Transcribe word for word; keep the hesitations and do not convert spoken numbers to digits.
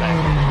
today.